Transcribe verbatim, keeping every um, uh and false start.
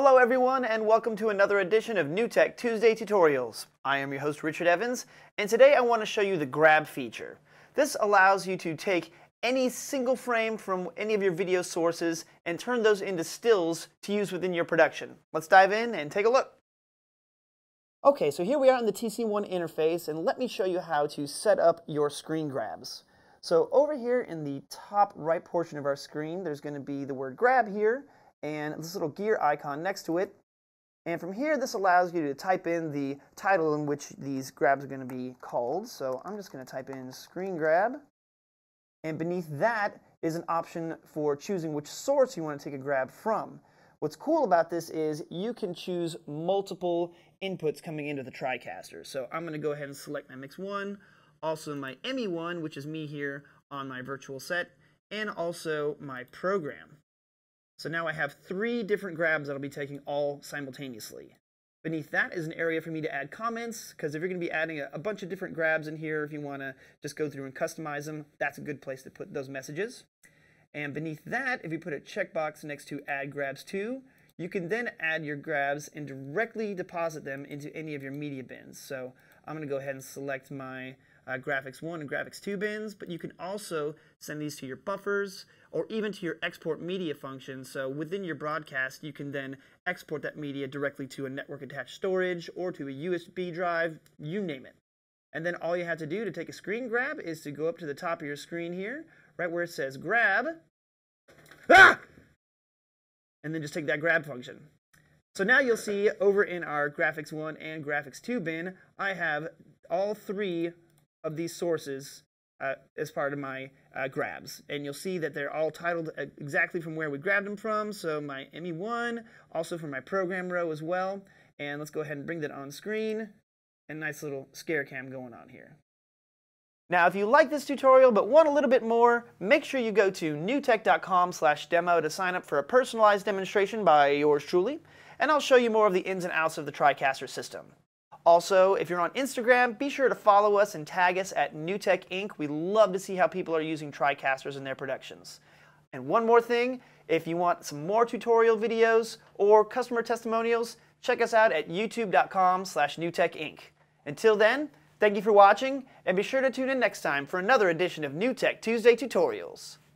Hello everyone, and welcome to another edition of NewTek Tuesday Tutorials. I am your host Richard Evans, and today I want to show you the grab feature. This allows you to take any single frame from any of your video sources and turn those into stills to use within your production. Let's dive in and take a look. Okay, so here we are in the T C one interface, and let me show you how to set up your screen grabs. So over here in the top right portion of our screen, there's going to be the word grab here, and this little gear icon next to it. And from here, this allows you to type in the title in which these grabs are going to be called. So I'm just going to type in screen grab. And beneath that is an option for choosing which source you want to take a grab from. What's cool about this is you can choose multiple inputs coming into the TriCaster. So I'm going to go ahead and select my M E one, also my M E one, which is me here on my virtual set, and also my program. So now I have three different grabs that I'll be taking all simultaneously. Beneath that is an area for me to add comments, because if you're going to be adding a, a bunch of different grabs in here, if you want to just go through and customize them, that's a good place to put those messages. And beneath that, if you put a checkbox next to Add Grabs To, you can then add your grabs and directly deposit them into any of your media bins. So I'm going to go ahead and select my Uh, Graphics one and Graphics two bins, but you can also send these to your buffers or even to your export media function. So within your broadcast, you can then export that media directly to a network attached storage or to a U S B drive, you name it. And then all you have to do to take a screen grab is to go up to the top of your screen here, right where it says grab, ah! and then just take that grab function. So now you'll see over in our Graphics one and Graphics two bin, I have all three of these sources uh, as part of my uh, grabs, and you'll see that they're all titled exactly from where we grabbed them from. So my M E one, also from my program row as well, and let's go ahead and bring that on screen, and nice little scare cam going on here. Now if you like this tutorial but want a little bit more, make sure you go to newtek dot com slash demo to sign up for a personalized demonstration by yours truly, and I'll show you more of the ins and outs of the TriCaster system. Also, if you're on Instagram, be sure to follow us and tag us at NewTek Incorporated. We love to see how people are using TriCasters in their productions. And one more thing, if you want some more tutorial videos or customer testimonials, check us out at youtube dot com slash NewTek Inc Until then, thank you for watching, and be sure to tune in next time for another edition of NewTek Tuesday Tutorials.